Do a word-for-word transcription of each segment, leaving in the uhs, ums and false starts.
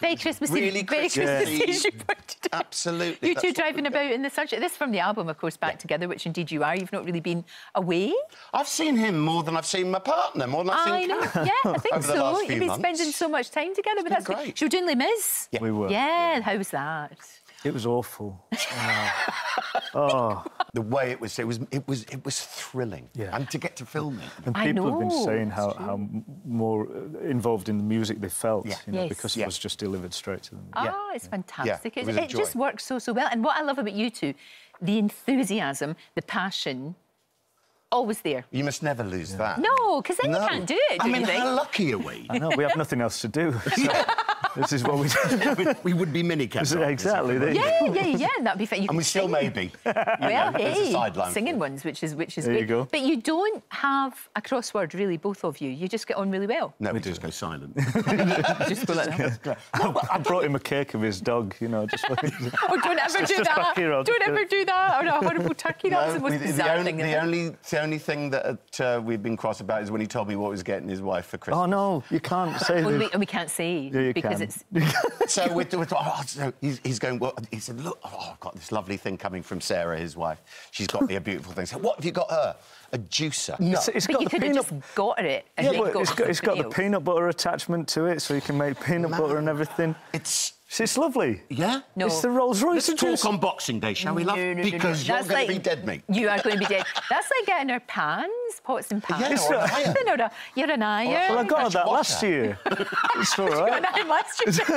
Very Christmassy. Really very Christmassy. Christmas yeah. Absolutely. You two driving about in the sunshine. This is from the album, of course, Back yeah. Together, which indeed you are. You've not really been away. I've seen him more than I've seen my partner, more than I've I seen know. Karen. Yeah, I think so. You've been months. spending so much time together. But that's great. You were doing Les Mis. Yeah. We were. Yeah, yeah. How was that? It was awful. uh, oh. The way it was, it was, it was, it was thrilling. Yeah. And to get to film it, and people I know. have been saying how, how more involved in the music they felt, yeah. you know, yes. because yeah. it was just delivered straight to them. Oh, yeah. it's fantastic! Yeah. It, it, it just works so so well. And what I love about you two, the enthusiasm, the passion. Always there. You must never lose yeah. that. No, because then no. you can't do it. Do I mean, you think? How lucky are we? I know, we have nothing else to do. So this is what we do. We would be mini-cats. Exactly. There yeah, yeah, yeah, that'd be fair. You and we still sing. may be. Well, know, hey, singing ones, which is which is there good. You go. But you don't have a crossword, really, both of you. You just get on really well. No, we, we just go silent. Just go like that. Yeah. No, but I brought him a cake of his dog, you know, just like... Oh, don't ever do that. Don't ever do that. Or a horrible turkey. That was the most bizarre thing. The only... The only thing that uh, we've been cross about is when he told me what he was getting his wife for Christmas. Oh, no, you can't say well, we, we can't see. Yeah, you because can. It's... so we're, we're oh, so he's, he's going, well, he said, look, oh, I've got this lovely thing coming from Sarah, his wife. She's got me a beautiful thing. So what have you got her? A juicer. No. It's, it's but got you could have just got it. And yeah, but got it's, got, it's got the peanut butter attachment to it, so you can make peanut Man. butter and everything. It's... See, it's lovely. Yeah? No. It's the Rolls Royce. Let's talk on Boxing Day, shall we, love? No, no, no, because no, no. you're going like, to be dead, mate. You are going to be dead. That's like getting our pans, pots and pans. Yeah, or an iron. Or a, you're an iron. Well, I got that last year. It's all right. You got an last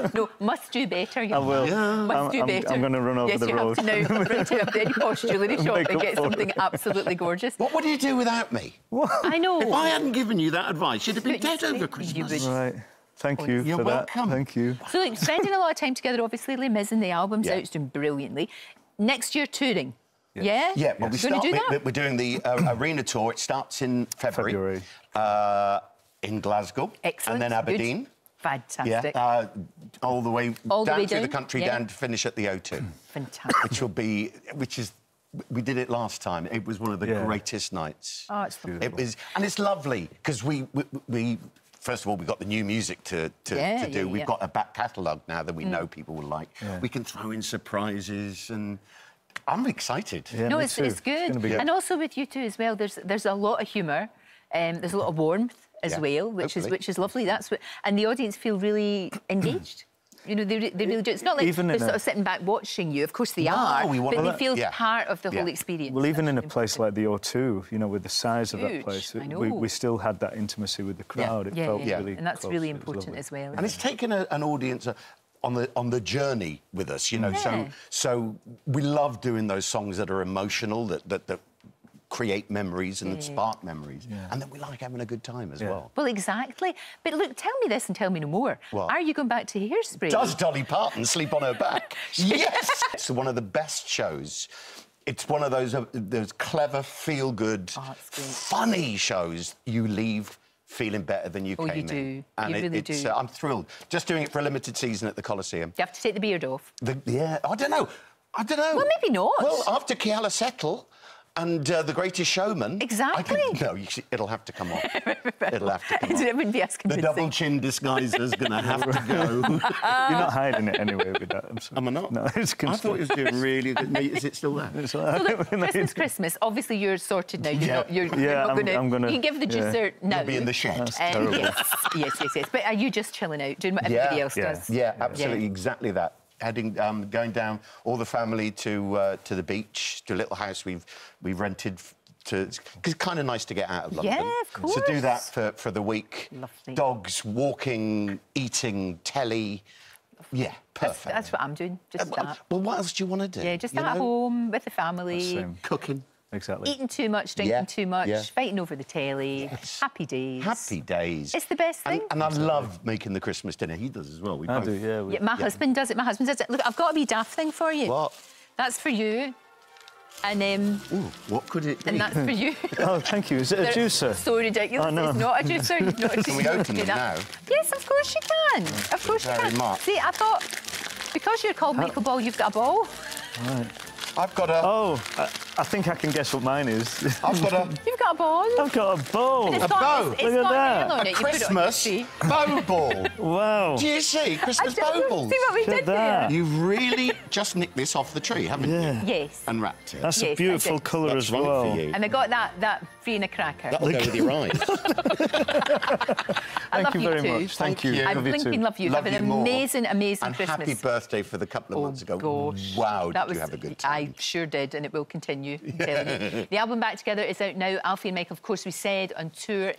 year. No, must do better. You I will. Yeah. Must I'm, do I'm, better. I'm going to run over yes, the road. Yes, you have to now. To have any posh jewellery shop and get something absolutely gorgeous. What would you do without me? What? I know. If I hadn't given you that advice, you'd have been dead over Christmas. Right. Thank you You're for welcome. that. Thank you. So, like, spending a lot of time together, obviously, Les Mis and the album's yeah. out, it's doing brilliantly. Next year, touring. Yes. Yeah? Yeah, well, yes. we start, do we, we're doing the uh, arena tour. It starts in February. February. Uh, in Glasgow. Excellent. And then Aberdeen. Good. Fantastic. Yeah, uh, all the way all down the way through down? the country, yeah. down to finish at the O two. Fantastic. Which will be... Which is... We did it last time. It was one of the yeah. greatest nights. Oh, it's beautiful. It was, and it's lovely, because we... we, we First of all, we've got the new music to, to, yeah, to do. Yeah, we've yeah. got a back catalogue now that we mm. know people will like. Yeah. We can throw in surprises and... I'm excited. Yeah, no, it's, it's good. It's good. And also with you two as well, there's there's a lot of humour. Um, there's a lot of warmth as yeah, well, which hopefully. is which is lovely. That's what, And the audience feel really engaged. You know, they, they really do. It's not like even they're sort a... of sitting back watching you. Of course they no, are, we want but that. they feel yeah. part of the yeah. whole experience. Well, even in a important. place like the O two, you know, with the size Huge. of that place, it, we, we still had that intimacy with the crowd. Yeah. It yeah, felt yeah. really yeah. And that's close. really important as well. And it? it's taken a, an audience... A, On the on the journey with us, you know. Yeah. So so we love doing those songs that are emotional, that that, that create memories and yeah. that spark memories, yeah. and that we like having a good time as yeah. well. Well, exactly. But look, tell me this and tell me no more. What? Are you going back to Hairspray? Does Dolly Parton sleep on her back? Yes. It's one of the best shows. It's one of those uh, those clever, feel-good, oh, funny shows you leave. Feeling better than you oh, came you do. in. And you it, really it's, do. Uh, I'm thrilled. Just doing it for a limited season at the Coliseum. You have to take the beard off. The, yeah, I don't know. I don't know. Well, maybe not. Well, after Keala Settle and uh, The Greatest Showman... Exactly. I can, no, you, it'll have to come off. It'll have to come off. It wouldn't be as convincing. The double chin disguiser's going to have to go. You're not hiding it anyway with that. I'm sorry. Am I not? No, it's I thought it was doing really good. No, is it still there? It's like, so look, Christmas, Christmas. Obviously, you're sorted now. You're yeah. not, you're, yeah, you're not I'm, gonna, I'm gonna... You can give the dessert yeah. now. You'll be in the shed. That's um, terrible. Yes, yes, yes, yes. But are you just chilling out, doing what everybody yeah, else yeah. does? Yeah, absolutely, yeah. exactly that. Heading, um, going down all the family to uh, to the beach, to a little house we've we've rented. To, it's kind of nice to get out of London. Yeah, of course. So do that for for the week. Lovely. Dogs walking, eating, telly. Yeah, perfect. That's, that's what I'm doing. Just uh, that. Well, what else do you want to do? Yeah, just you at know? home with the family. That's, um, cooking. Exactly. Eating too much, drinking yeah. too much, yeah. fighting over the telly. Yes. Happy days. Happy days. It's the best thing. And, and I love making the Christmas dinner. He does as well. We I both. do, yeah. We, yeah my yeah. husband does it. My husband does it. Look, I've got a wee daft thing for you. What? That's for you. And um, Ooh, what could it be? And that's for you. Oh, thank you. Is it a juicer? So ridiculous. Oh, no. It's not a juicer. It's not a juicer. Can we open it now? Yes, of course you can. That's of course you can. Much. See, I thought because you're called Michael Ball, you've got a ball. Right. I've got a. Oh. Uh, I think I can guess what mine is. I've got a... You've got a ball. I've got a ball. A bow. Look at that. A Christmas bow ball. Wow. Do you see? Christmas bow balls. See what we did there. You've really just nicked this off the tree, haven't yeah. you? Yes. And wrapped it. That's yes, a beautiful colour as well. For you. And I got that, that free and a cracker. That'll go with your eyes. I Thank love you very too. much. Thank, Thank you. you. I'm blinking love you. Love have you an more. amazing, amazing and Christmas. And happy birthday for the couple of oh, months ago. Gosh. Wow, that did was, you have a good time. I sure did, and it will continue, I'm telling you. The album Back Together is out now. Alfie and Michael, of course, we said, on tour